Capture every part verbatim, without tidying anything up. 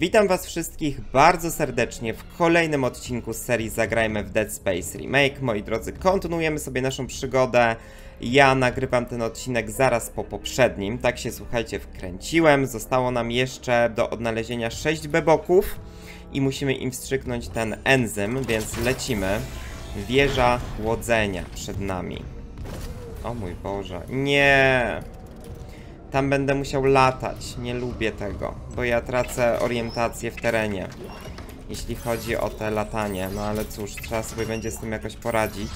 Witam was wszystkich bardzo serdecznie w kolejnym odcinku z serii Zagrajmy w Dead Space Remake. Moi drodzy, kontynuujemy sobie naszą przygodę. Ja nagrywam ten odcinek zaraz po poprzednim. Tak się, słuchajcie, wkręciłem. Zostało nam jeszcze do odnalezienia sześć beboków i musimy im wstrzyknąć ten enzym, więc lecimy. Wieża chłodzenia przed nami. O mój Boże, nie! Tam będę musiał latać, nie lubię tego, bo ja tracę orientację w terenie, jeśli chodzi o te latanie, no ale cóż, trzeba sobie będzie z tym jakoś poradzić.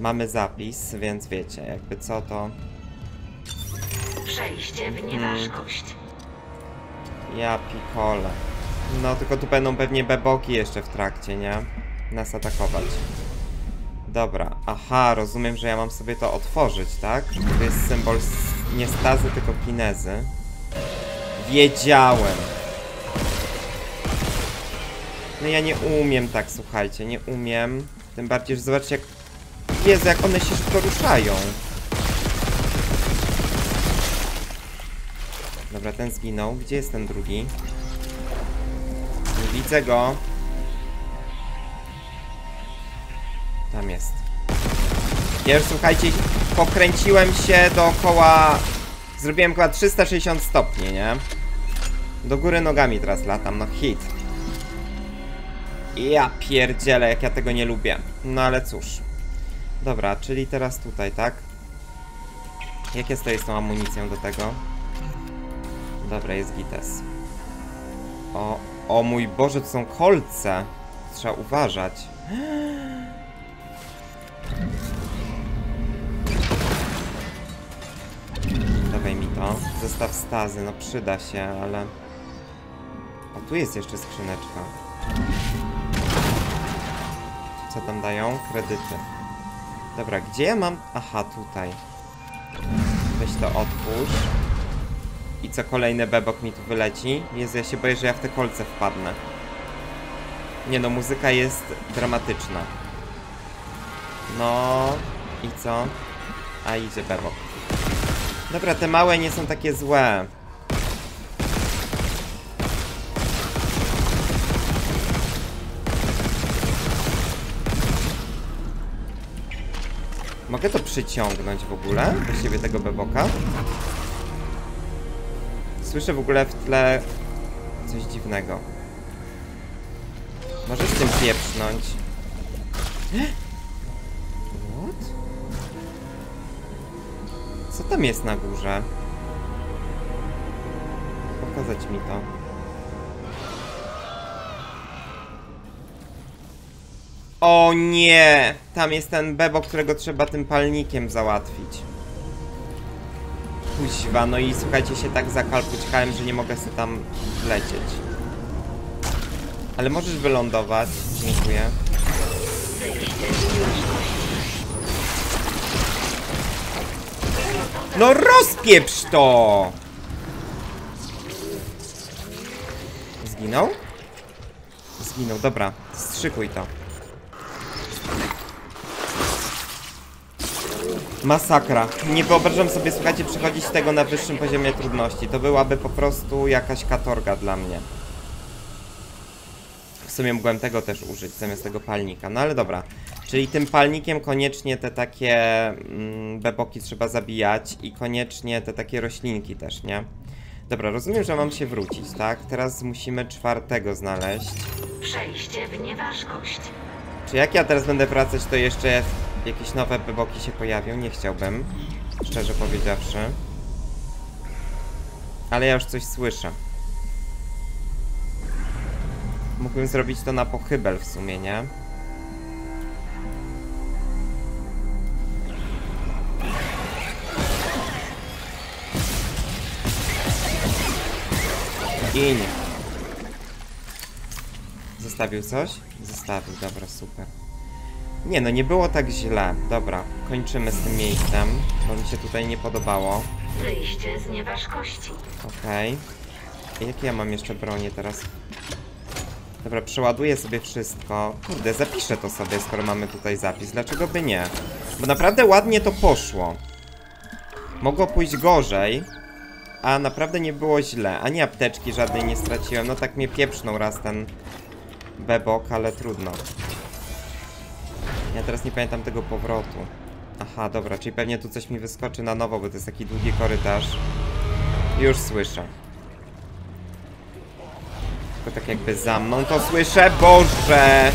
Mamy zapis, więc wiecie, jakby co to... Przejście w nieważkość. Hmm. Ja pikole. No tylko tu będą pewnie beboki jeszcze w trakcie, nie? Nas atakować. Dobra, aha, rozumiem, że ja mam sobie to otworzyć, tak? To jest symbol nie stazy, tylko kinezy. Wiedziałem! No ja nie umiem tak, słuchajcie, nie umiem. Tym bardziej, że zobaczcie jak... Jezu, jak one się szybko ruszają. Dobra, ten zginął. Gdzie jest ten drugi? Nie widzę go. Tam jest. Ja już, słuchajcie, pokręciłem się dookoła. Zrobiłem chyba trzysta sześćdziesiąt stopni, nie? Do góry nogami teraz latam, no hit. Ja pierdzielę, jak ja tego nie lubię. No ale cóż. Dobra, czyli teraz tutaj, tak? Jak ja stoję z tą amunicją do tego? Dobra, jest gites. O, o mój Boże, to są kolce. Trzeba uważać. Dawaj mi to. Zestaw stazy, no przyda się, ale... O, tu jest jeszcze skrzyneczka. Co tam dają? Kredyty. Dobra, gdzie ja mam? Aha, tutaj. Weź to otwórz. I co, kolejny bebok mi tu wyleci? Jezu, ja się boję, że ja w te kolce wpadnę. Nie no, muzyka jest dramatyczna. No... I co? A, idzie bebok. Dobra, te małe nie są takie złe. Mogę to przyciągnąć w ogóle do siebie, tego beboka? Słyszę w ogóle w tle coś dziwnego. Możesz tym pieprznąć. What? Co tam jest na górze? Pokazać mi to. O nie! Tam jest ten bebo, którego trzeba tym palnikiem załatwić. Kuźwa, no i słuchajcie, się tak zakalpućkałem, że nie mogę sobie tam lecieć. Ale możesz wylądować. Dziękuję. No rozpieprz to! Zginął? Zginął, dobra. Strzykuj to. Masakra. Nie wyobrażam sobie, słuchajcie, przechodzić tego na wyższym poziomie trudności. To byłaby po prostu jakaś katorga dla mnie. W sumie mogłem tego też użyć, zamiast tego palnika. No ale dobra. Czyli tym palnikiem koniecznie te takie mm, beboki trzeba zabijać i koniecznie te takie roślinki też, nie? Dobra, rozumiem, że mam się wrócić, tak? Teraz musimy czwartego znaleźć. Przejście w nieważkość. Czy jak ja teraz będę wracać, to jeszcze jakieś nowe beboki się pojawią? Nie chciałbym, szczerze powiedziawszy. Ale ja już coś słyszę. Mógłbym zrobić to na pochybel w sumie, nie? Gin. Zostawił coś? Zostawił, dobra, super. Nie no, nie było tak źle. Dobra, kończymy z tym miejscem, bo mi się tutaj nie podobało. Wyjście z nieważkości. Okej. Okay. Jakie ja mam jeszcze bronię teraz? Dobra, przeładuję sobie wszystko. Kurde, zapiszę to sobie, skoro mamy tutaj zapis. Dlaczego by nie? Bo naprawdę ładnie to poszło. Mogło pójść gorzej, A naprawdę nie było źle. Ani apteczki żadnej nie straciłem. No tak mnie pieprznął raz ten bebok, ale trudno. Ja teraz nie pamiętam tego powrotu. Aha, dobra, czyli pewnie tu coś mi wyskoczy na nowo, bo to jest taki długi korytarz. Już słyszę. Tylko tak jakby za mną to słyszę. Boże!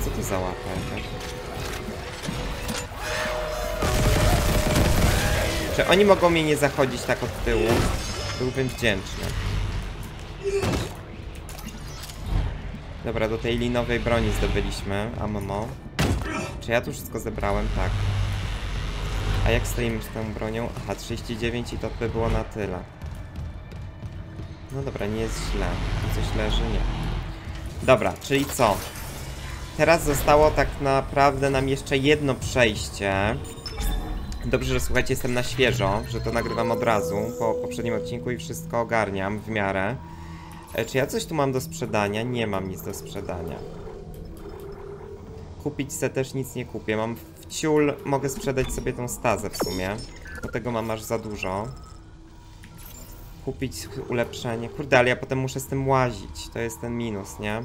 A co to za łapę? Czy oni mogą mnie nie zachodzić tak od tyłu? Byłbym wdzięczny. Dobra, do tej linowej broni zdobyliśmy ammo. Czy ja tu wszystko zebrałem? Tak. A jak stoimy z tą bronią? Aha, trzydzieści dziewięć i to by było na tyle. No dobra, nie jest źle. Tu coś leży? Nie. Dobra, czyli co? Teraz zostało tak naprawdę nam jeszcze jedno przejście. Dobrze, że słuchajcie, jestem na świeżo, że to nagrywam od razu po poprzednim odcinku i wszystko ogarniam w miarę. Czy ja coś tu mam do sprzedania? Nie mam nic do sprzedania. Kupić se też nic nie kupię. Mam w ciul, mogę sprzedać sobie tą stazę w sumie. Bo tego mam aż za dużo. Kupić ulepszenie. Kurde, ale ja potem muszę z tym łazić. To jest ten minus, nie?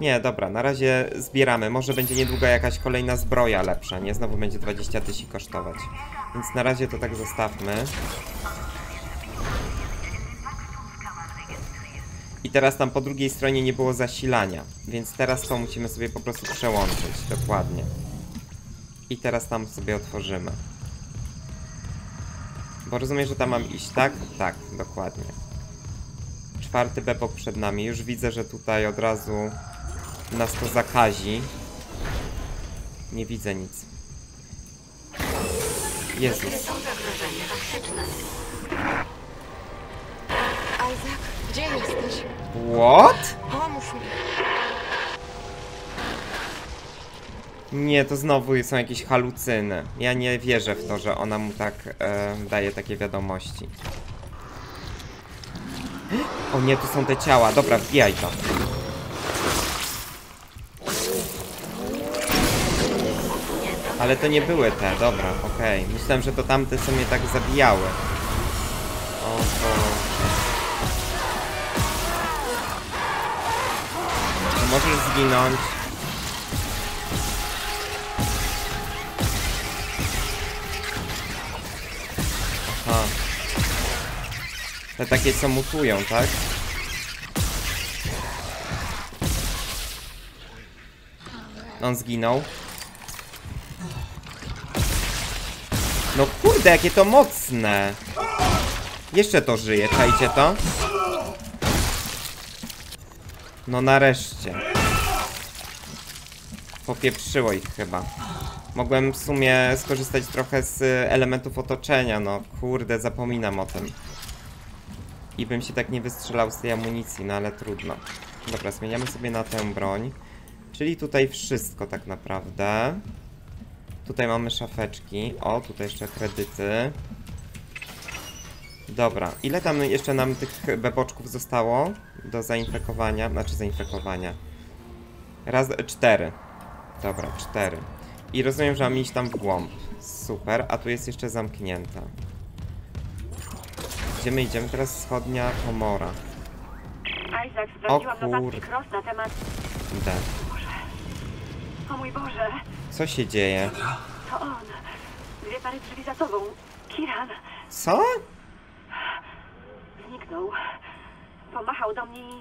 Nie, dobra, na razie zbieramy. Może będzie niedługo jakaś kolejna zbroja lepsza, nie? Znowu będzie dwadzieścia tysięcy kosztować. Więc na razie to tak zostawmy. I teraz tam po drugiej stronie nie było zasilania, więc teraz to musimy sobie po prostu przełączyć, dokładnie. I teraz tam sobie otworzymy. Bo rozumiem, że tam mam iść, tak? Tak, dokładnie. Czwarty bebok przed nami. Już widzę, że tutaj od razu nas to zakazi. Nie widzę nic. Jezus. Gdzie jesteś? What? Pomóż mi. Nie, to znowu są jakieś halucyny. Ja nie wierzę w to, że ona mu tak e, daje takie wiadomości. O nie, tu są te ciała. Dobra, wbijaj to. Ale to nie były te, dobra, okej. Okay. Myślałem, że to tamte, co mnie tak zabijały. O, to... Możesz zginąć. Aha. Te takie, co mutują, tak? On zginął. No kurde, jakie to mocne. Jeszcze to żyje, czajcie to? No nareszcie. Popieprzyło ich chyba. Mogłem w sumie skorzystać trochę z elementów otoczenia, no kurde, zapominam o tym. I bym się tak nie wystrzelał z tej amunicji, no ale trudno. Dobra, zmieniamy sobie na tę broń. Czyli tutaj wszystko tak naprawdę. Tutaj mamy szafeczki. O, tutaj jeszcze kredyty. Dobra, ile tam jeszcze nam tych beboczków zostało do zainfekowania? Znaczy zainfekowania. Raz, cztery. Dobra, cztery. I rozumiem, że mam iść tam w głąb. Super, a tu jest jeszcze zamknięta. Gdzie my idziemy? Teraz wschodnia komora. Isaac, sprawdziłam notatki Cross na temat... D. O mój Boże. Co się dzieje? To on. Dwie pary drzwi za sobą. Kiran. Co? Zniknął. Pomachał do mnie i...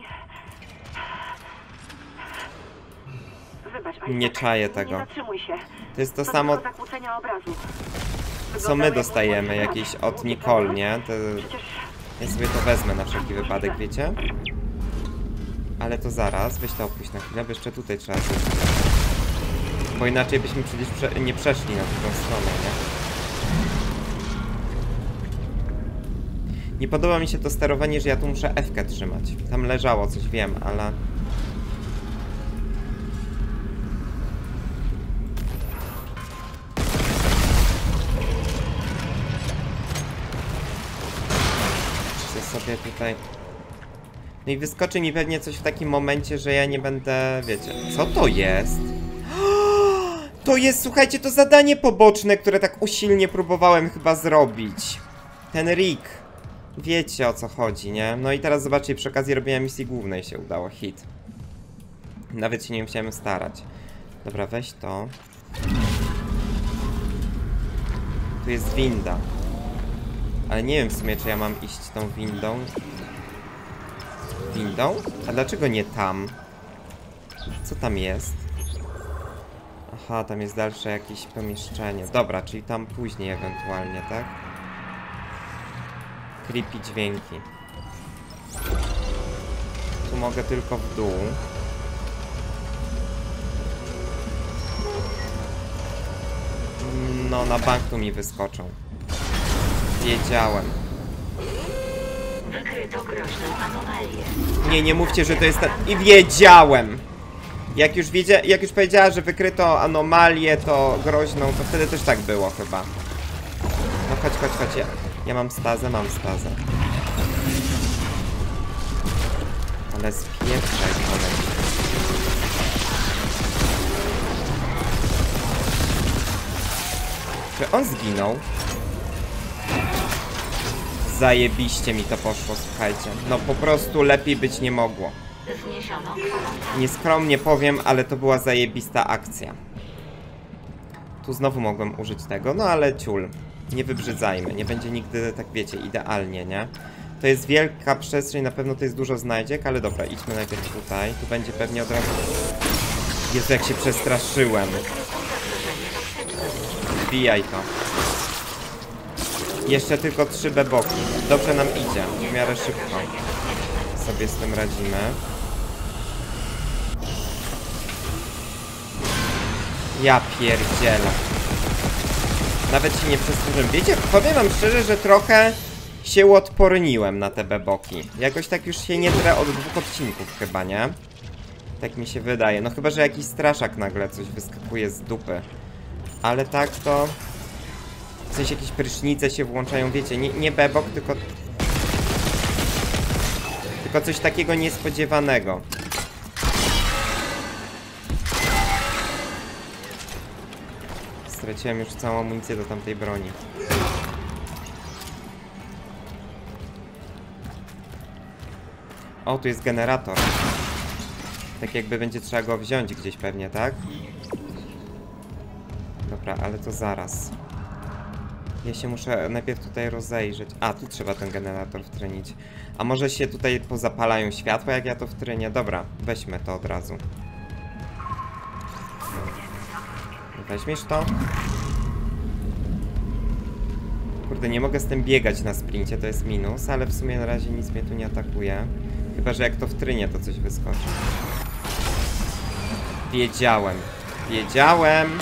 Wybacz, nie czaję tego. Nie zatrzymuj się. To jest to, to samo, co my dostajemy jakieś od Nicole, nie? To... Ja sobie to wezmę na wszelki wypadek, wiecie? Ale to zaraz, weź to opuść na chwilę, bo jeszcze tutaj trzeba coś. Bo inaczej byśmy przecież prze... nie przeszli na drugą stronę, nie? Nie podoba mi się to sterowanie, że ja tu muszę F-kę trzymać. Tam leżało coś, wiem, ale... sobie tutaj. No i wyskoczy mi pewnie coś w takim momencie, że ja nie będę, wiecie, co to jest? To jest, słuchajcie, to zadanie poboczne, które tak usilnie próbowałem chyba zrobić. Ten Rick. Wiecie, o co chodzi, nie? No i teraz zobaczcie, przy okazji robienia misji głównej się udało. Hit. Nawet się nie musiałem starać. Dobra, weź to. Tu jest winda. Ale nie wiem w sumie, czy ja mam iść tą windą. Windą? A dlaczego nie tam? Co tam jest? Aha, tam jest dalsze jakieś pomieszczenie. Dobra, czyli tam później ewentualnie, tak? Creepy dźwięki. Tu mogę tylko w dół. No, na bank tu mi wyskoczą. Wiedziałem. Wykryto groźną anomalię. Nie, nie mówcie, że to jest ta... I wiedziałem! Jak już, wiedzia... Jak już powiedziała, że wykryto anomalię, to groźną, to wtedy też tak było chyba. No chodź, chodź, chodź. Ja, ja mam stazę, mam stazę. Ale spieprzaj, kolego. Czy on zginął? Zajebiście mi to poszło, słuchajcie. No po prostu lepiej być nie mogło. Nieskromnie powiem, ale to była zajebista akcja. Tu znowu mogłem użyć tego, no ale ciul. Nie wybrzydzajmy, nie będzie nigdy, tak wiecie, idealnie, nie? To jest wielka przestrzeń, na pewno to jest dużo znajdziek, ale dobra, idźmy najpierw tutaj. Tu będzie pewnie od razu... Jezu, jak się przestraszyłem. Wbijaj to. Jeszcze tylko trzy beboki. Dobrze nam idzie, w miarę szybko sobie z tym radzimy. Ja pierdzielę. Nawet się nie przestraszyłem. Wiecie, powiem wam szczerze, że trochę się uodporniłem na te beboki. Jakoś tak już się nie drę od dwóch odcinków chyba, nie? Tak mi się wydaje. No chyba, że jakiś straszak nagle coś wyskakuje z dupy. Ale tak to... W sensie jakieś prysznice się włączają, wiecie, nie, nie bebok, tylko... Tylko coś takiego niespodziewanego. Straciłem już całą amunicję do tamtej broni. O, tu jest generator. Tak jakby będzie trzeba go wziąć gdzieś pewnie, tak? Dobra, ale to zaraz. Ja się muszę najpierw tutaj rozejrzeć. A, tu trzeba ten generator wtrynić. A może się tutaj pozapalają światła, jak ja to wtrynię? Dobra, weźmy to od razu. Weźmiesz to? Kurde, nie mogę z tym biegać na sprincie, to jest minus, ale w sumie na razie nic mnie tu nie atakuje. Chyba, że jak to wtrynię, to coś wyskoczy. Wiedziałem. Wiedziałem!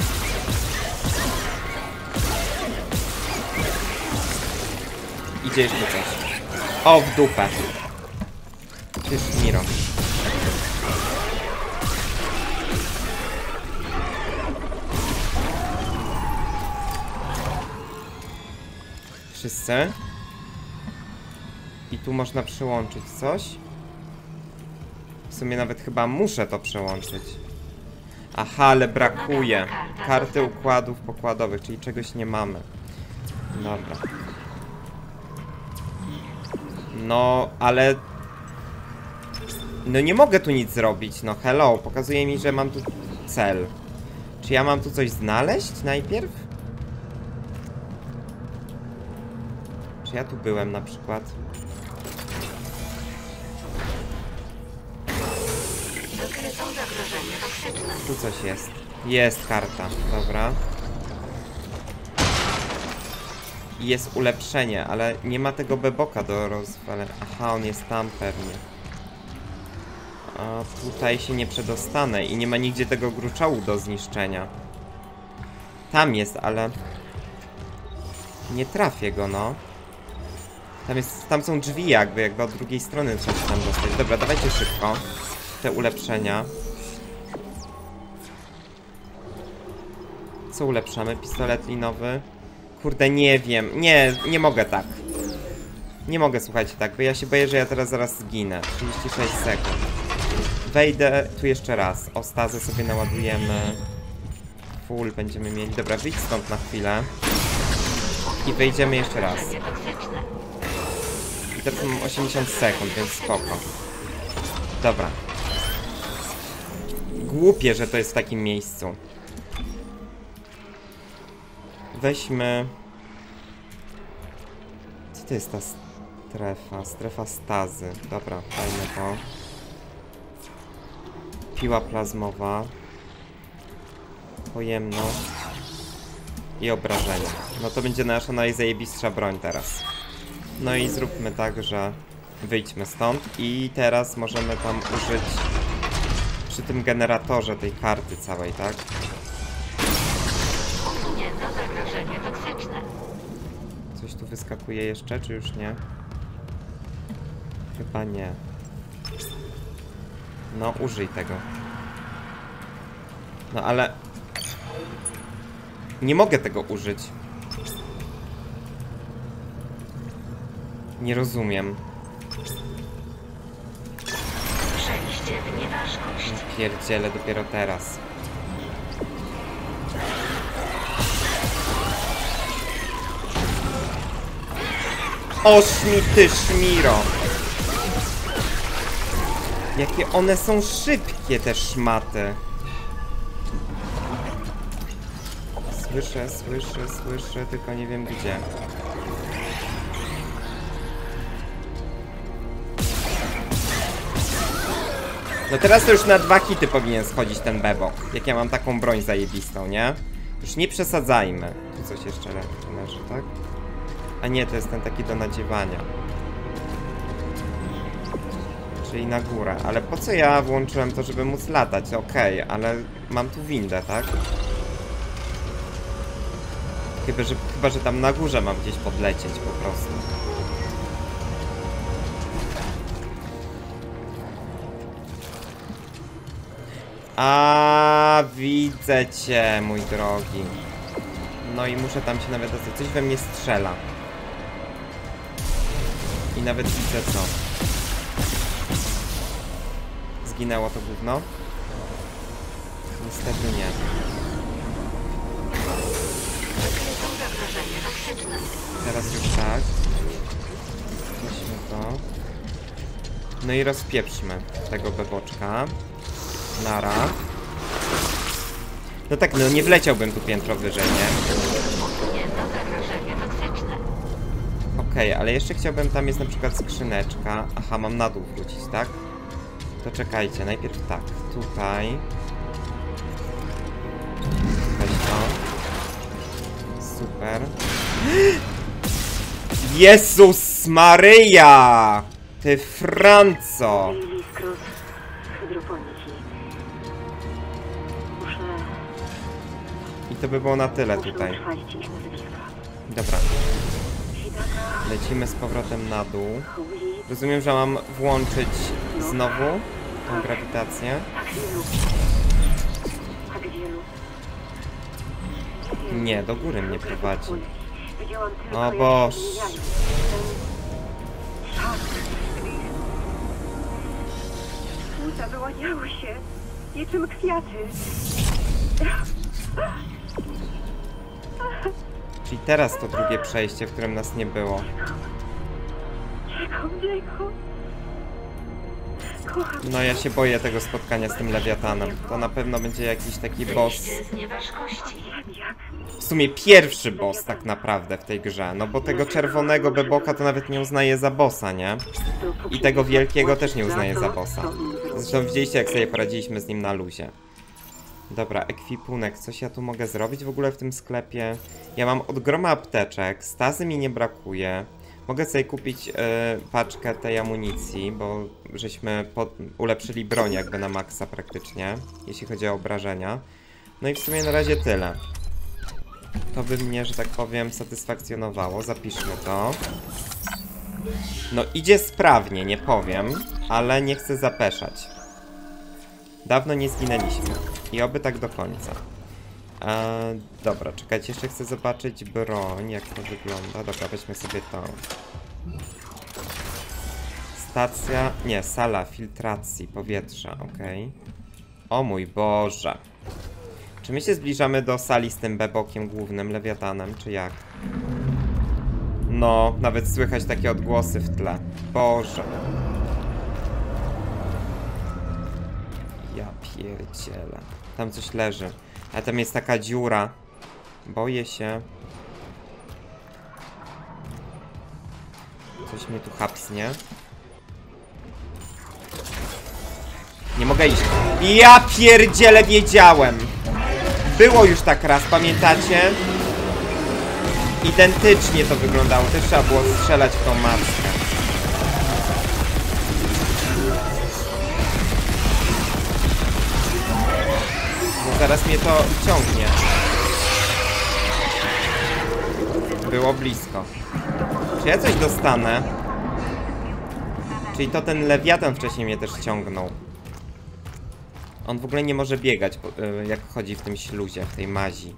Idzie jeszcze coś. O, w dupę. Przecież mi robi. Wszyscy. I tu można przyłączyć coś. W sumie nawet chyba muszę to przełączyć. Aha, ale brakuje. Karty układów pokładowych, czyli czegoś nie mamy. Dobra. No, ale... No nie mogę tu nic zrobić, no hello, pokazuje mi, że mam tu cel. Czy ja mam tu coś znaleźć najpierw? Czy ja tu byłem na przykład? Tu coś jest. Jest karta, dobra. Jest ulepszenie, ale nie ma tego beboka do rozwalenia. Aha, on jest tam pewnie. A tutaj się nie przedostanę i nie ma nigdzie tego gruczołu do zniszczenia. Tam jest, ale... Nie trafię go, no. Tam, jest, tam są drzwi jakby, jakby od drugiej strony trzeba się tam dostać. Dobra, dawajcie szybko te ulepszenia. Co ulepszamy? Pistolet linowy. Kurde, nie wiem. Nie, nie mogę tak. Nie mogę, słuchajcie, tak, bo ja się boję, że ja teraz zaraz zginę. trzydzieści sześć sekund. Wejdę tu jeszcze raz. O, stazę sobie naładujemy. full będziemy mieli. Dobra, wyjdź stąd na chwilę. I wyjdziemy jeszcze raz. I teraz mam osiemdziesiąt sekund, więc spoko. Dobra. Głupie, że to jest w takim miejscu. Weźmy... Co to jest ta strefa? Strefa stazy. Dobra, dajmy to. Piła plazmowa. Pojemność. I obrażenia. No to będzie nasza najzajebistsza broń teraz. No i zróbmy tak, że wyjdźmy stąd. I teraz możemy tam użyć... Przy tym generatorze tej karty całej, tak? Coś tu wyskakuje jeszcze, czy już nie? Chyba nie. No, użyj tego. No, ale... Nie mogę tego użyć. Nie rozumiem. Pierdzielę, dopiero teraz. Ośmi ty szmiro! Jakie one są szybkie, te szmaty. Słyszę, słyszę, słyszę, tylko nie wiem gdzie. No teraz to już na dwa hity powinien schodzić ten bebo. Jak ja mam taką broń zajebistą, nie? Już nie przesadzajmy. Tu coś jeszcze leży, tak? A nie, to jest ten taki do nadziewania. Czyli na górę. Ale po co ja włączyłem to, żeby móc latać? Okej, okay, ale mam tu windę, tak? Chyba że, chyba, że tam na górze mam gdzieś podlecieć po prostu. A widzę cię, mój drogi. No i muszę tam się nawet... Coś we mnie strzela. I nawet widzę co. Zginęło to gówno? Niestety nie. Teraz już tak. Weźmy to. No i rozpieprzmy tego beboczka. Nara. No tak, no nie wleciałbym tu piętro wyżej, nie? Okej, okay, ale jeszcze chciałbym, tam jest na przykład skrzyneczka. Aha, mam na dół wrócić, tak? To czekajcie, najpierw tak, tutaj. Weź to. Super. Jezus Maryja! Ty Franco! To by było na tyle tutaj. Dobra. Lecimy z powrotem na dół. Rozumiem, że mam włączyć znowu tą grawitację. Nie, do góry mnie prowadzi. O Boż. Wyłaniały się niczym kwiaty. Czyli teraz to drugie przejście, w którym nas nie było. No ja się boję tego spotkania z tym lewiatanem. To na pewno będzie jakiś taki boss. W sumie pierwszy boss tak naprawdę w tej grze. No bo tego czerwonego beboka to nawet nie uznaję za bossa, nie? I tego wielkiego też nie uznaję za bossa. Zresztą widzieliście, jak sobie poradziliśmy z nim na luzie. Dobra, ekwipunek, coś ja tu mogę zrobić w ogóle w tym sklepie? Ja mam od groma apteczek, stazy mi nie brakuje. Mogę sobie kupić yy, paczkę tej amunicji, bo żeśmy pod... ulepszyli broń jakby na maksa praktycznie, jeśli chodzi o obrażenia. No i w sumie na razie tyle. To by mnie, że tak powiem, satysfakcjonowało. Zapiszmy to. No idzie sprawnie, nie powiem, ale nie chcę zapeszać. Dawno nie zginęliśmy. I oby tak do końca. Eee, dobra, czekajcie, jeszcze chcę zobaczyć broń, jak to wygląda. Dobra, weźmy sobie tą. Stacja, nie, sala filtracji powietrza, okej. O mój Boże. Czy my się zbliżamy do sali z tym bebokiem głównym, lewiatanem, czy jak? No, nawet słychać takie odgłosy w tle. Boże. Ja pierdzielę. Tam coś leży. A tam jest taka dziura. Boję się. Coś mnie tu hapsnie. Nie mogę iść. Ja pierdzielę, wiedziałem. Było już tak raz, pamiętacie? Identycznie to wyglądało. Też trzeba było strzelać w tą maskę. No zaraz mnie to ciągnie. Było blisko. Czy ja coś dostanę? Czyli to ten lewiatan wcześniej mnie też ciągnął. On w ogóle nie może biegać, jak chodzi w tym śluzie, w tej mazi.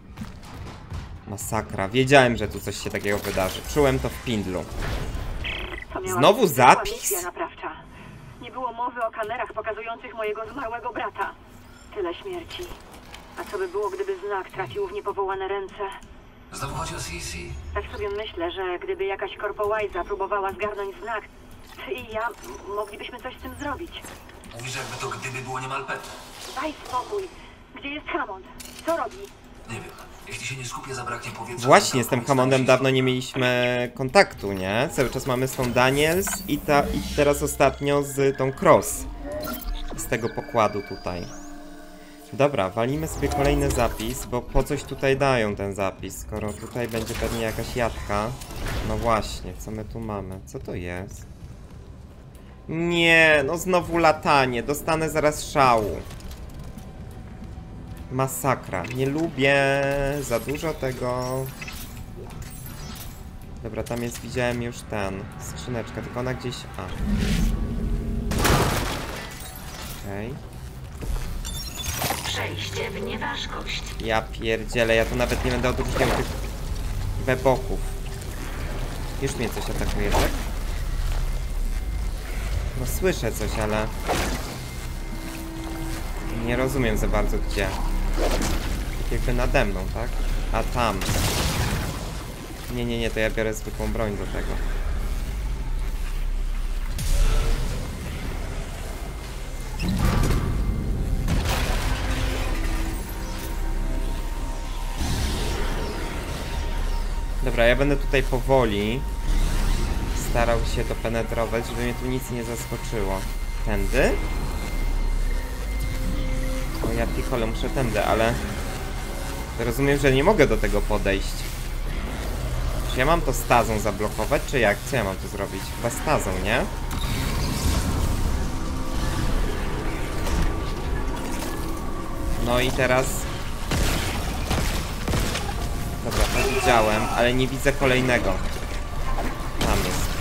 Masakra. Wiedziałem, że tu coś się takiego wydarzy. Czułem to w pindlu. Znowu zapis? Nie było mowy o kamerach pokazujących mojego zmarłego brata. Tyle śmierci. A co by było, gdyby znak trafił w niepowołane ręce? Znowu chodzi o Sisi. Tak sobie myślę, że gdyby jakaś korpołajza próbowała zgarnąć znak, ty i ja moglibyśmy coś z tym zrobić. Mówisz, jakby to gdyby było niemal pewne. Daj spokój. Gdzie jest Hammond? Co robi? Nie wiem. Jeśli się nie skupię, zabraknie powietrza. Właśnie, z tym Hammondem dawno nie mieliśmy kontaktu, nie? Cały czas mamy z tą Daniels i, ta, i teraz ostatnio z tą Cross. Z tego pokładu tutaj. Dobra, walimy sobie kolejny zapis, bo po coś tutaj dają ten zapis, skoro tutaj będzie pewnie jakaś jadka. No właśnie, co my tu mamy? Co to jest? Nie, no znowu latanie. Dostanę zaraz szału. Masakra. Nie lubię za dużo tego. Dobra, tam jest, widziałem już ten. Skrzyneczka, tylko ona gdzieś... A. Okej. Okay. Przejście w nieważkość. Ja pierdzielę, ja tu nawet nie będę odróżniał tych beboków. Już mnie coś atakuje, tak? No słyszę coś, ale... Nie rozumiem za bardzo gdzie. Tak jakby nade mną, tak? A tam. Nie, nie, nie, to ja biorę zwykłą broń do tego. Dobra, ja będę tutaj powoli starał się to penetrować, żeby mnie tu nic nie zaskoczyło. Tędy? O ja pikole, muszę tędy, ale... Rozumiem, że nie mogę do tego podejść. Czy ja mam to stazą zablokować, czy jak? Co ja mam tu zrobić? Chyba stazą, nie? No i teraz... Dobra, to widziałem, ale nie widzę kolejnego. Tam jest.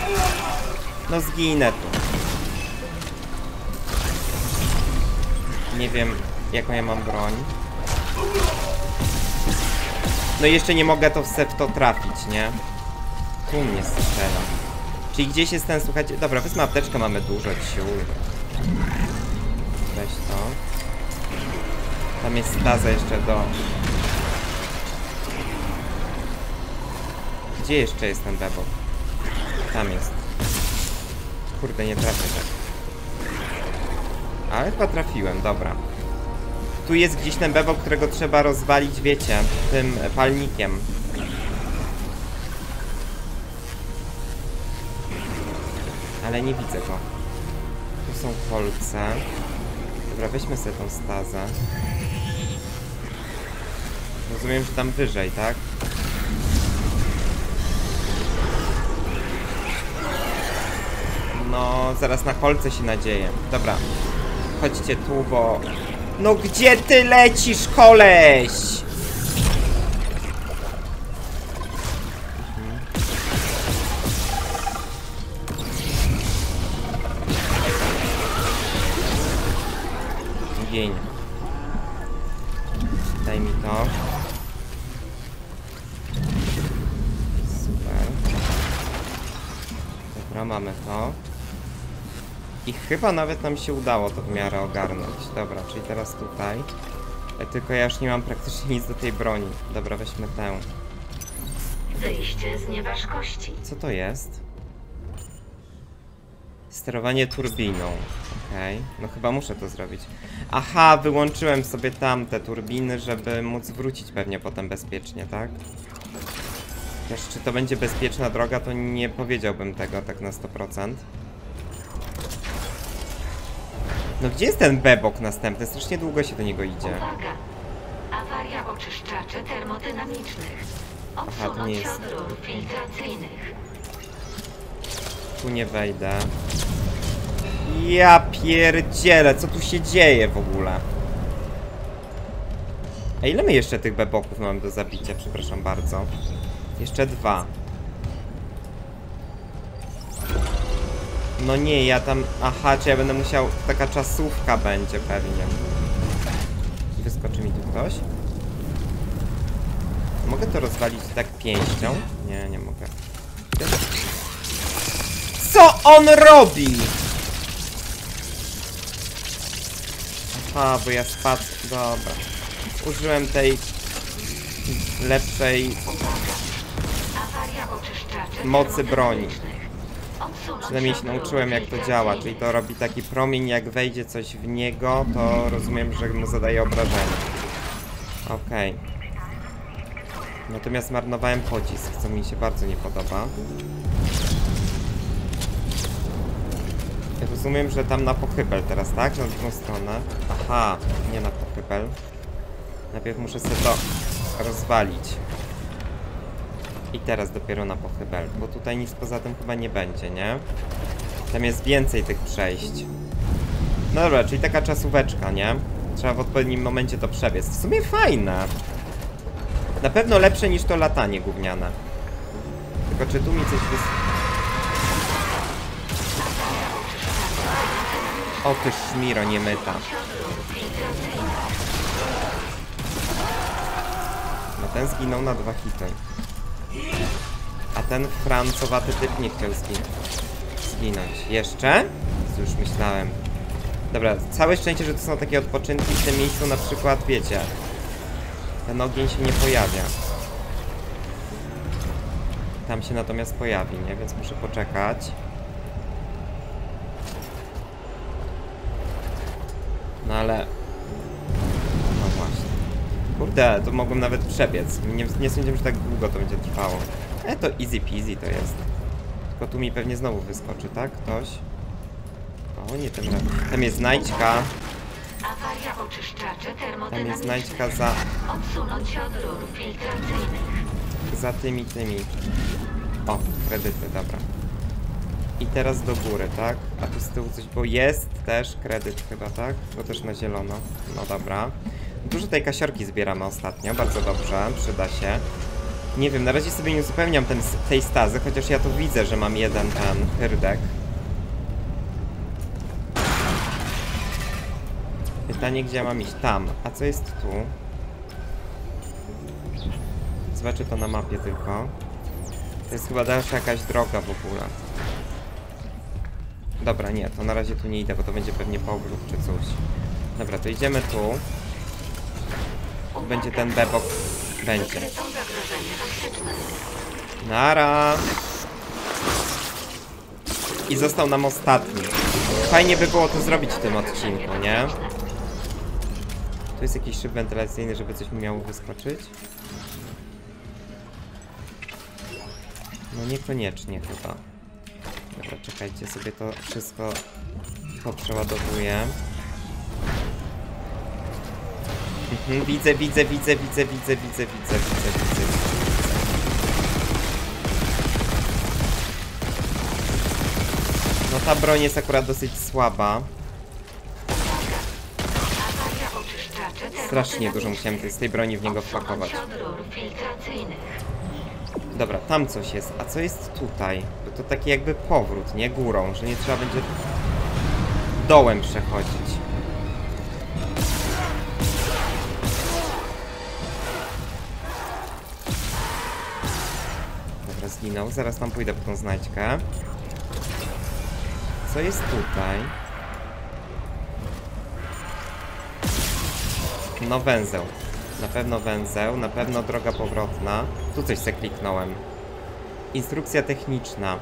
No zginę tu. Nie wiem, jaką ja mam broń. No i jeszcze nie mogę to w to trafić, nie? Tu mnie strzela. Czyli gdzieś jest ten, słuchajcie... Dobra, wezmę apteczkę, mamy dużo sił. Weź to. Tam jest staza jeszcze do... Gdzie jeszcze jest ten bebok? Tam jest. Kurde, nie trafię tak. Ale chyba trafiłem, dobra. Tu jest gdzieś ten bebok, którego trzeba rozwalić, wiecie, tym palnikiem. Ale nie widzę go. Tu są kolce. Dobra, weźmy sobie tą stazę. Rozumiem, że tam wyżej, tak? No, zaraz na kolce się nadzieję. Dobra, chodźcie tu, bo... No gdzie ty lecisz, koleś? Mhm. Gień. Daj mi to. Super. Dobra, mamy to. I chyba nawet nam się udało to w miarę ogarnąć. Dobra, czyli teraz tutaj. Tylko ja już nie mam praktycznie nic do tej broni. Dobra, weźmy tę. Wyjście z nieważkości. Co to jest? Sterowanie turbiną. Okej, okay. No chyba muszę to zrobić. Aha, wyłączyłem sobie tamte turbiny, żeby móc wrócić pewnie potem bezpiecznie, tak? Też czy to będzie bezpieczna droga, to nie powiedziałbym tego tak na sto procent. No gdzie jest ten bebok następny? Strasznie długo się do niego idzie. Uwaga! Awaria oczyszczaczy termodynamicznych. Odsunąć się od rur filtracyjnych. Tu nie wejdę. Ja pierdzielę, co tu się dzieje w ogóle? A ile my jeszcze tych beboków mamy do zabicia? Przepraszam bardzo. Jeszcze dwa. No nie, ja tam... Aha, czy ja będę musiał... Taka czasówka będzie pewnie. Wyskoczy mi tu ktoś? Mogę to rozwalić tak pięścią? Nie, nie mogę. Co on robi?! Aha, bo ja spadł... Dobra. Użyłem tej... lepszej... mocy broni. Przynajmniej się nauczyłem, jak to działa, czyli to robi taki promień, jak wejdzie coś w niego, to rozumiem, że mu zadaje obrażenie. Okej. Okay. Natomiast zmarnowałem pocisk, co mi się bardzo nie podoba. Ja rozumiem, że tam na pochybel teraz, tak? Na drugą stronę. Aha, nie na pochybel. Najpierw muszę sobie to rozwalić. I teraz dopiero na pochybel, bo tutaj nic poza tym chyba nie będzie, nie? Tam jest więcej tych przejść. No dobra, czyli taka czasóweczka, nie? Trzeba w odpowiednim momencie to przebiec. W sumie fajne. Na pewno lepsze niż to latanie gówniane. Tylko czy tu mi coś wys... O ty szmiro niemyta. No ten zginął na dwa hity. A ten francowaty typ nie chciał zginąć. Jeszcze? Już myślałem. Dobra, całe szczęście, że to są takie odpoczynki w tym miejscu, na przykład, wiecie. Ten ogień się nie pojawia. Tam się natomiast pojawi, nie? Więc muszę poczekać. No ale... No właśnie. Kurde, to mogłem nawet przebiec. Nie, nie sądziłem, że tak długo to będzie trwało. E, to easy peasy to jest. Tylko tu mi pewnie znowu wyskoczy, tak? Ktoś? O, nie tym razem. Tam jest znajdźka. Awaria oczyszczaczy termodynamicznych. Tam jest znajdźka za... Odsunąć się od rur filtracyjnych. Za tymi, tymi. O, kredyty, dobra. I teraz do góry, tak? A tu z tyłu coś, bo jest też kredyt chyba, tak? Bo też na zielono. No dobra. Dużo tej kasiorki zbieramy ostatnio, bardzo dobrze, przyda się. Nie wiem, na razie sobie nie uzupełniam ten, tej stazy, chociaż ja tu widzę, że mam jeden ten hyrdek. Pytanie, gdzie ja mam iść? Tam. A co jest tu? Zobaczę to na mapie tylko. To jest chyba dalsza jakaś droga w ogóle. Dobra, nie, to na razie tu nie idę, bo to będzie pewnie powrót czy coś. Dobra, to idziemy tu. Będzie ten bebok. Będzie. Nara! I został nam ostatni. Fajnie by było to zrobić w tym odcinku, nie? Tu jest jakiś szyb wentylacyjny, żeby coś mi miało wyskoczyć? No niekoniecznie chyba. Dobra, czekajcie, sobie to wszystko poprzeładowuję. Mhm, widzę, widzę, widzę, widzę, widzę, widzę, widzę, widzę, widzę. No ta broń jest akurat dosyć słaba. Strasznie dużo musiałem z tej broni w niego wpakować. Dobra, tam coś jest. A co jest tutaj? Bo to taki jakby powrót, nie? Górą, że nie trzeba będzie dołem przechodzić. Zginął. Zaraz tam pójdę po tą znajdźkę. Co jest tutaj? No węzeł. Na pewno węzeł, na pewno droga powrotna. Tu coś se kliknąłem. Instrukcja techniczna.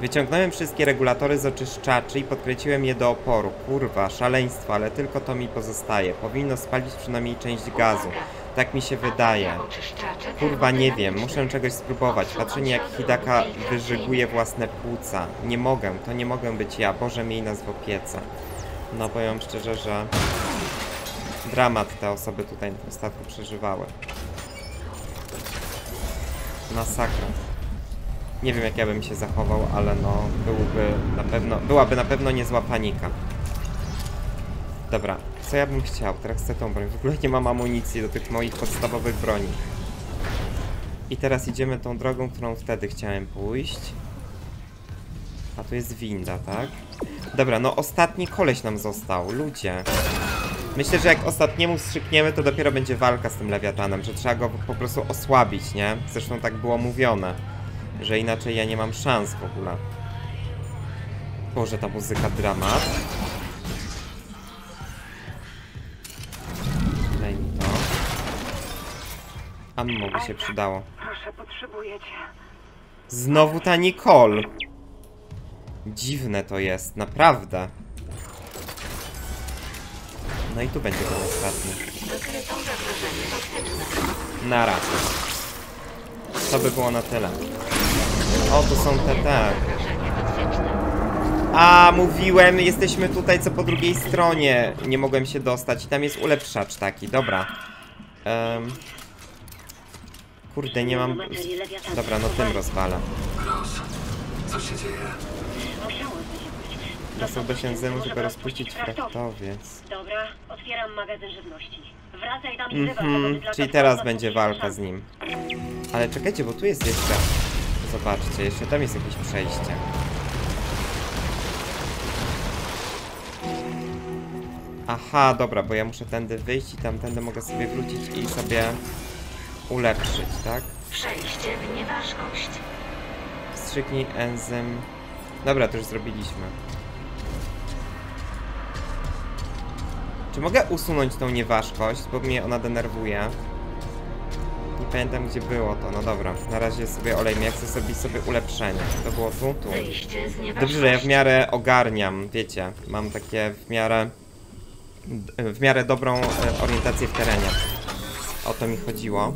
Wyciągnąłem wszystkie regulatory z oczyszczaczy i podkręciłem je do oporu. Kurwa, szaleństwo, ale tylko to mi pozostaje. Powinno spalić przynajmniej część gazu. Tak mi się wydaje. Kurwa, nie wiem, muszę czegoś spróbować. Patrzenie, jak Hidaka wyżyguje własne płuca. Nie mogę, to nie mogę być ja. Boże, miej nas w opiece. No, powiem szczerze, że dramat te osoby tutaj na tym statku przeżywały. Masakra. Nie wiem, jak ja bym się zachował, ale no, byłby na pewno, byłaby na pewno niezła panika. Dobra, co ja bym chciał? Teraz chcę tą broń. W ogóle nie mam amunicji do tych moich podstawowych broni. I teraz idziemy tą drogą, którą wtedy chciałem pójść. A tu jest winda, tak? Dobra, no ostatni koleś nam został, ludzie. Myślę, że jak ostatniemu strzykniemy, to dopiero będzie walka z tym lewiatanem, że trzeba go po prostu osłabić, nie? Zresztą tak było mówione, że inaczej ja nie mam szans w ogóle. Boże, ta muzyka dramat. Daj mi to. A mi by się przydało. Proszę, potrzebuję cię. Znowu ta Nicole. Dziwne to jest, naprawdę. No i tu będzie ten ostatni. Nara. To by było na tyle. O, tu są te te. A, mówiłem, jesteśmy tutaj co po drugiej stronie. Nie mogłem się dostać. Tam jest ulepszacz taki, dobra. Um. Kurde, nie mam... Dobra, no tym rozwalę. Co się dzieje? Dostał do Shenzhenu, żeby rozpuścić fraktowiec. Dobra, otwieram magazyn żywności. Wracaj tam i wywal. Czyli teraz będzie walka z nim. Ale czekajcie, bo tu jest jeszcze... Zobaczcie, jeszcze tam jest jakieś przejście. Aha, dobra, bo ja muszę tędy wyjść i tamtędy mogę sobie wrócić i sobie ulepszyć, tak? Przejście w nieważkość. Wstrzyknij enzym. Dobra, to już zrobiliśmy. Czy mogę usunąć tą nieważkość, bo mnie ona denerwuje? Nie pamiętam, gdzie było to. No dobra, na razie sobie olejmy. Ja chcę zrobić sobie ulepszenie. To było tu, tu. Dobrze, że ja w miarę ogarniam, wiecie. Mam takie w miarę... w miarę dobrą orientację w terenie. O to mi chodziło.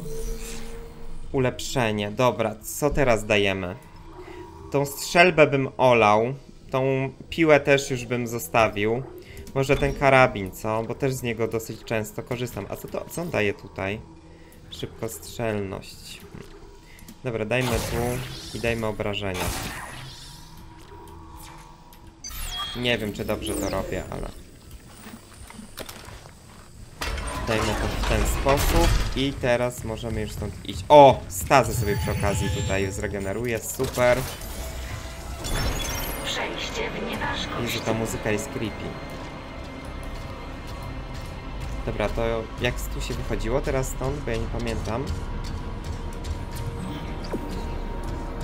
Ulepszenie. Dobra, co teraz dajemy? Tą strzelbę bym olał. Tą piłę też już bym zostawił. Może ten karabin, co? Bo też z niego dosyć często korzystam. A co to, co on daje tutaj? Szybkostrzelność. Dobra, dajmy tu i dajmy obrażenia. Nie wiem, czy dobrze to robię, ale... Dajmy to w ten sposób. I teraz możemy już stąd iść. O! Stazę sobie przy okazji tutaj zregeneruję. Super. Jezu, ta muzyka jest creepy. Dobra, to jak tu się wychodziło teraz stąd, bo ja nie pamiętam.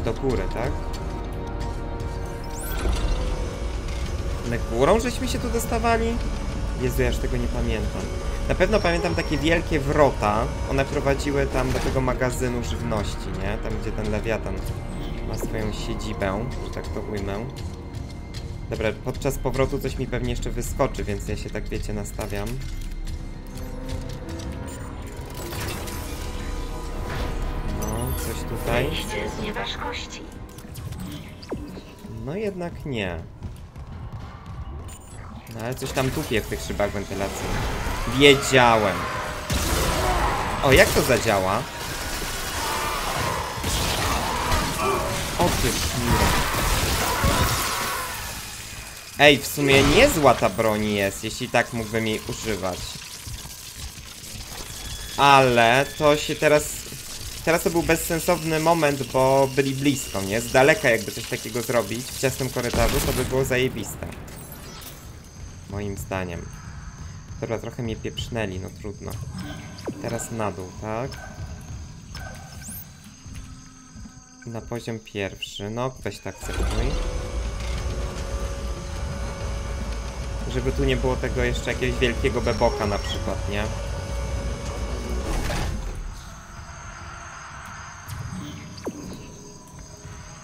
Do góry, tak? Na górą żeśmy się tu dostawali? Jezu, ja już tego nie pamiętam. Na pewno pamiętam takie wielkie wrota. One prowadziły tam do tego magazynu żywności, nie? Tam, gdzie ten lewiatan ma swoją siedzibę, że tak to ujmę. Dobra, podczas powrotu coś mi pewnie jeszcze wyskoczy, więc ja się tak, wiecie, nastawiam. Tutaj. No jednak nie. No ale coś tam tupie w tych szybach wentylacyjnych. Wiedziałem. O, jak to zadziała? O ty śmiro. Ej, w sumie niezła ta broń jest, jeśli tak mógłbym jej używać. Ale to się teraz... Teraz to był bezsensowny moment, bo byli blisko, nie? Z daleka jakby coś takiego zrobić w ciasnym korytarzu, to by było zajebiste. Moim zdaniem. Dobra, trochę mnie pieprznęli, no trudno. Teraz na dół, tak? Na poziom pierwszy, no weź tak, akceptuj. Żeby tu nie było tego jeszcze jakiegoś wielkiego beboka na przykład, nie?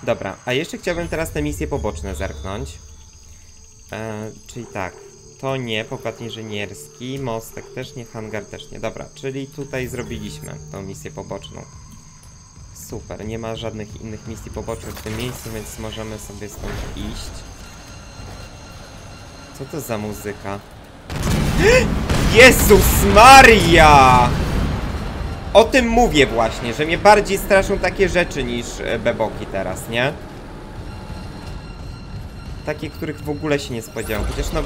Dobra, a jeszcze chciałbym teraz te misje poboczne zerknąć. E, czyli tak, to nie, pokład inżynierski, mostek też nie, hangar też nie. Dobra, czyli tutaj zrobiliśmy tą misję poboczną. Super, nie ma żadnych innych misji pobocznych w tym miejscu, więc możemy sobie stąd iść. Co to za muzyka? Jezus Maria! O tym mówię właśnie, że mnie bardziej straszą takie rzeczy niż beboki teraz, nie? Takie, których w ogóle się nie spodziewam. Chociaż no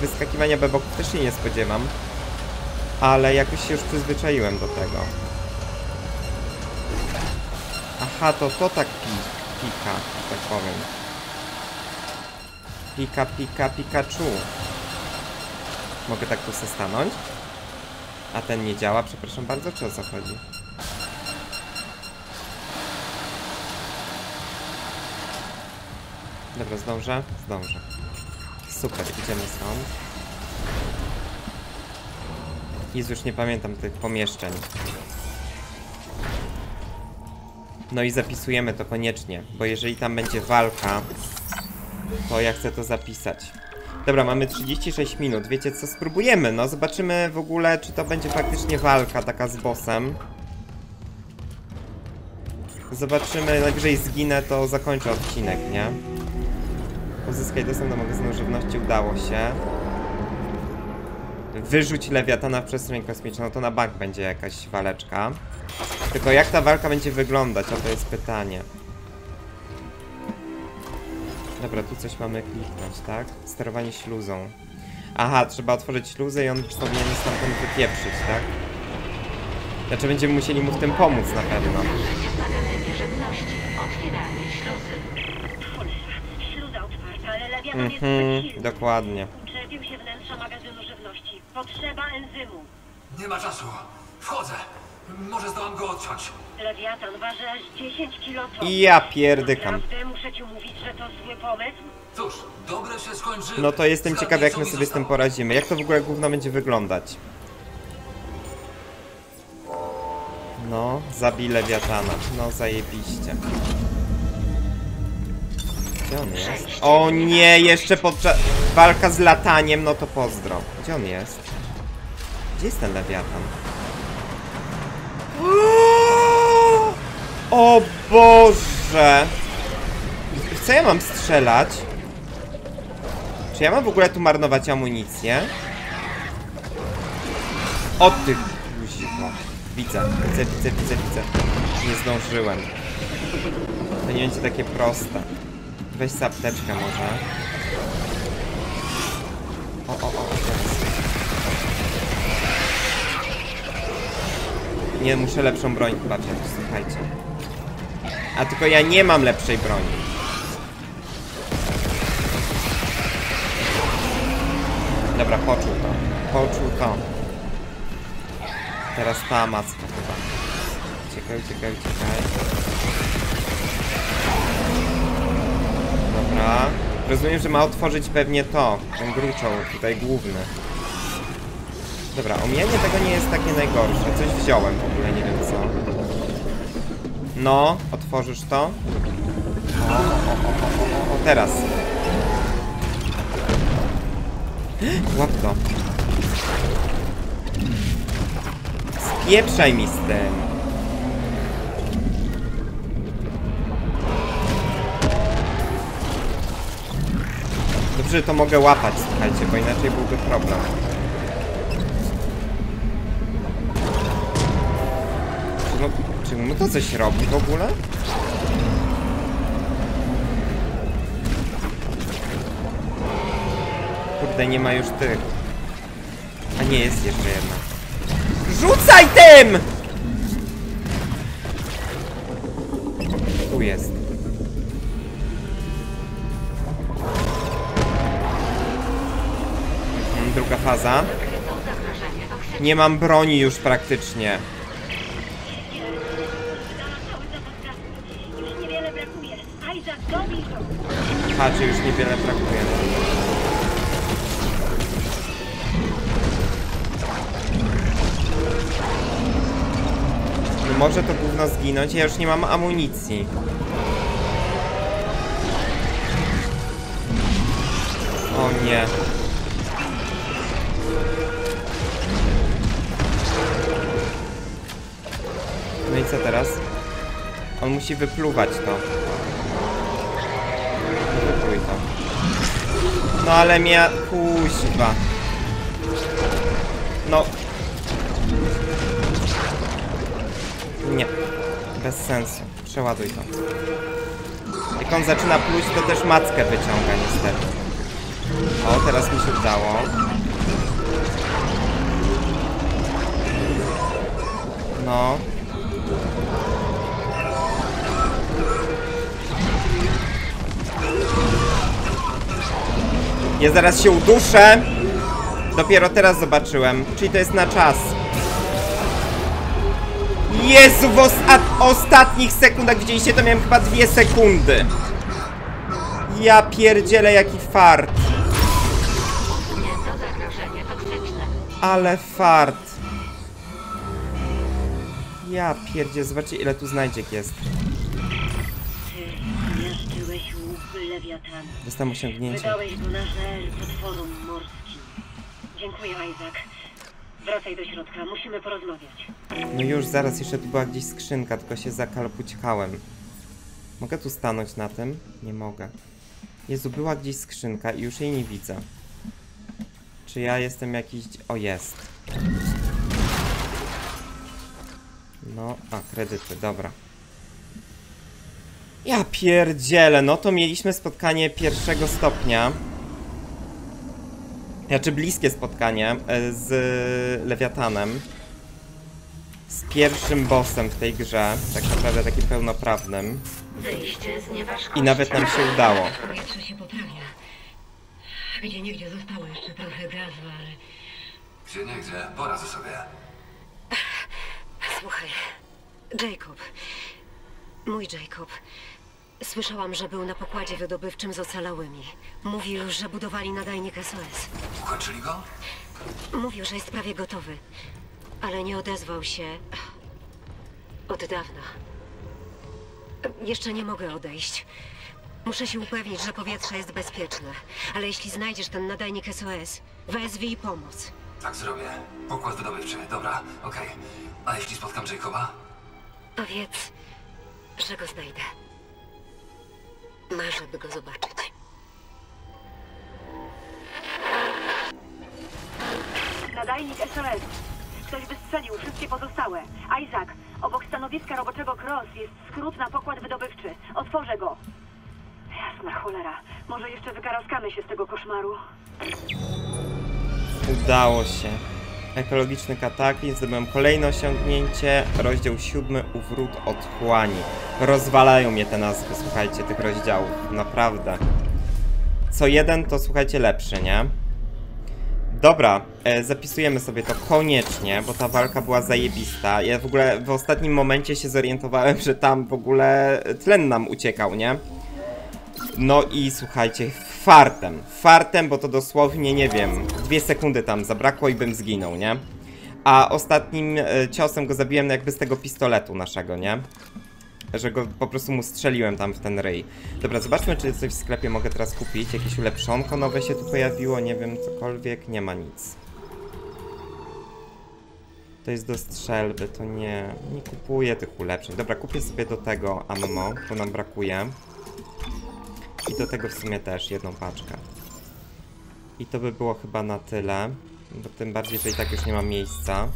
wyskakiwania beboków też się nie spodziewam. Ale jakoś się już przyzwyczaiłem do tego. Aha, to to tak pi- pika, tak powiem. Pika, pika, Pikachu. Mogę tak tu se stanąć? A ten nie działa, przepraszam bardzo, czy o co chodzi? Dobra, zdążę? Zdążę. Super, idziemy stąd. Jezu, już nie pamiętam tych pomieszczeń. No i zapisujemy to koniecznie, bo jeżeli tam będzie walka, to ja chcę to zapisać. Dobra, mamy trzydzieści sześć minut, wiecie co, spróbujemy, no zobaczymy w ogóle, czy to będzie faktycznie walka taka z bossem. Zobaczymy, najwyżej zginę, to zakończę odcinek, nie? Uzyskaj dostęp do magazynu żywności, udało się. Wyrzuć lewiatana w przestrzeń kosmiczną, to na bank będzie jakaś waleczka. Tylko jak ta walka będzie wyglądać, o to jest pytanie. Dobra, tu coś mamy kliknąć, tak? Sterowanie śluzą. Aha, trzeba otworzyć śluzę i on powinien stamtąd wypieprzyć, tak? Znaczy będziemy musieli mu w tym pomóc na pewno. Mhm, dokładnie. Uczepił się wnętrza magazynu żywności. Potrzeba enzymu. Nie ma czasu. Wchodzę. Może zdołam go odciąć. Lewiatan waży aż dziesięć kilotonów. Ja pierdykam. Naprawdę muszę ci mówić, że to zły pomysł? Cóż, dobre się skończyło. No to jestem ciekaw, jak my sobie z tym poradzimy. Jak to w ogóle gówno będzie wyglądać? No, zabij lewiatana. No, zajebiście. Gdzie on jest? O nie, jeszcze podczas... Walka z lataniem, no to pozdro. Gdzie on jest? Gdzie jest ten lewiatan? O Boże! W co ja mam strzelać? Czy ja mam w ogóle tu marnować amunicję? O ty guziwo. Widzę, widzę, widzę, widzę, widzę. Nie zdążyłem. To nie będzie takie proste. Weź sapteczkę może. O, o, o, teraz. Nie, muszę lepszą broń chyba wziąć, słuchajcie. A tylko ja nie mam lepszej broni. Dobra, poczuł to. Poczuł to. Teraz ta maska chyba. Uciekaj, uciekaj, uciekaj. Dobra. Rozumiem, że ma otworzyć pewnie to. Ten gruczoł tutaj główny. Dobra, omijanie tego nie jest takie najgorsze. Coś wziąłem w ogóle, nie wiem co. No, otworzysz to. O, o, o, o, o, o teraz. Łap to. Spieprzaj mi z tym. Dobrze, że to mogę łapać, słuchajcie, bo inaczej byłby problem. Czy mu to coś robi w ogóle? Kurde, nie ma już tych. A nie, jest jeszcze jedna. Rzucaj tym! Tu jest. Druga faza. Nie mam broni już praktycznie. Aha, czy już niewiele brakuje. może to gówno zginąć, ja już nie mam amunicji. O nie. No i co teraz? On musi wypluwać to. Wypluj to. No ale mnie... Kuźwa. No. Nie. Bez sensu. Przeładuj to. Jak on zaczyna pluć, to też mackę wyciąga niestety. O, teraz mi się udało. No. Ja zaraz się uduszę. Dopiero teraz zobaczyłem. Czyli to jest na czas. Jezu, w osta ostatnich sekundach widzieliście, to miałem chyba dwie sekundy. Ja pierdzielę, jaki fart. Ale fart. Ja pierdzie, zobaczcie ile tu znajdziek jest. Dostałem osiągnięcie. Wydałeś go na żel potworom morskim. Dziękuję, Isaac. Wracaj do środka, musimy porozmawiać. No już, zaraz, jeszcze tu była gdzieś skrzynka, tylko się zakalpućkałem. Mogę tu stanąć na tym? Nie mogę. Jezu, była gdzieś skrzynka i już jej nie widzę. Czy ja jestem jakiś... O, jest. No, a, kredyty, dobra. Ja pierdzielę, no to mieliśmy spotkanie pierwszego stopnia. Znaczy bliskie spotkanie z Lewiatanem. Z pierwszym bossem w tej grze, tak naprawdę takim pełnoprawnym. I nawet nam się udało. Powietrze się poprawia. Gdzie niegdzie zostało jeszcze trochę gazu, ale... Gdzie niegdzie, poradzę sobie. Słuchaj, Jacob. Mój Jacob. Słyszałam, że był na pokładzie wydobywczym z ocalałymi. Mówił, że budowali nadajnik S O S. Ukończyli go? Mówił, że jest prawie gotowy. Ale nie odezwał się... od dawna. Jeszcze nie mogę odejść. Muszę się upewnić, że powietrze jest bezpieczne. Ale jeśli znajdziesz ten nadajnik S O S, wezwij i pomóc. Tak zrobię. Pokład wydobywczy. Dobra, okej. Okay. A jeśli spotkam Jacoba? Powiedz... że go znajdę. Marzę, by go zobaczyć. Nadajnik S O S. Ktoś wystrzelił wszystkie pozostałe. Isaac, obok stanowiska roboczego Cross jest skrót na pokład wydobywczy. Otworzę go. Jasna cholera. Może jeszcze wykaraskamy się z tego koszmaru. Udało się. Ekologiczny kataklizm, zdobyłem kolejne osiągnięcie, rozdział siódmy, Uwrót Otchłani. Rozwalają mnie te nazwy, słuchajcie, tych rozdziałów, naprawdę. Co jeden to, słuchajcie, lepszy, nie? Dobra, e, zapisujemy sobie to koniecznie, bo ta walka była zajebista. Ja w ogóle w ostatnim momencie się zorientowałem, że tam w ogóle tlen nam uciekał, nie? No i słuchajcie, fartem, fartem, bo to dosłownie, nie wiem, dwie sekundy tam zabrakło i bym zginął, nie? A ostatnim e, ciosem go zabiłem jakby z tego pistoletu naszego, nie? Że go po prostu mu strzeliłem tam w ten ryj. Dobra, zobaczmy, czy coś w sklepie mogę teraz kupić. Jakieś ulepszonko nowe się tu pojawiło, nie wiem, cokolwiek, nie ma nic. To jest do strzelby, to nie, nie kupuję tych ulepszeń. Dobra, kupię sobie do tego ammo, bo nam brakuje. I do tego w sumie też jedną paczkę. I to by było chyba na tyle. Bo tym bardziej, że i tak już nie ma miejsca.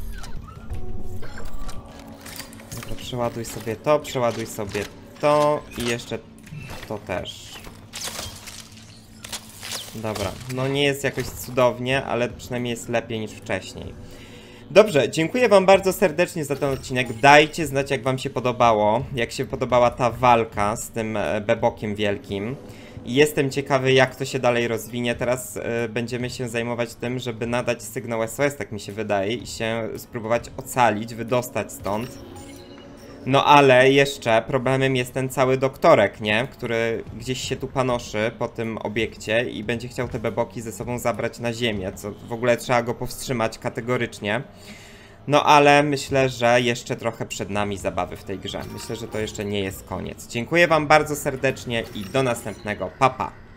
Dobra, przeładuj sobie to, przeładuj sobie to i jeszcze to też. Dobra, no nie jest jakoś cudownie, ale przynajmniej jest lepiej niż wcześniej. Dobrze, dziękuję wam bardzo serdecznie za ten odcinek. Dajcie znać, jak wam się podobało, jak się podobała ta walka z tym bebokiem wielkim. Jestem ciekawy, jak to się dalej rozwinie. Teraz y, będziemy się zajmować tym, żeby nadać sygnał S O S, tak mi się wydaje, i się spróbować ocalić, wydostać stąd. No ale jeszcze problemem jest ten cały doktorek, nie? Który gdzieś się tu panoszy po tym obiekcie i będzie chciał te beboki ze sobą zabrać na ziemię, co w ogóle trzeba go powstrzymać kategorycznie. No ale myślę, że jeszcze trochę przed nami zabawy w tej grze. Myślę, że to jeszcze nie jest koniec. Dziękuję wam bardzo serdecznie i do następnego. Pa, pa!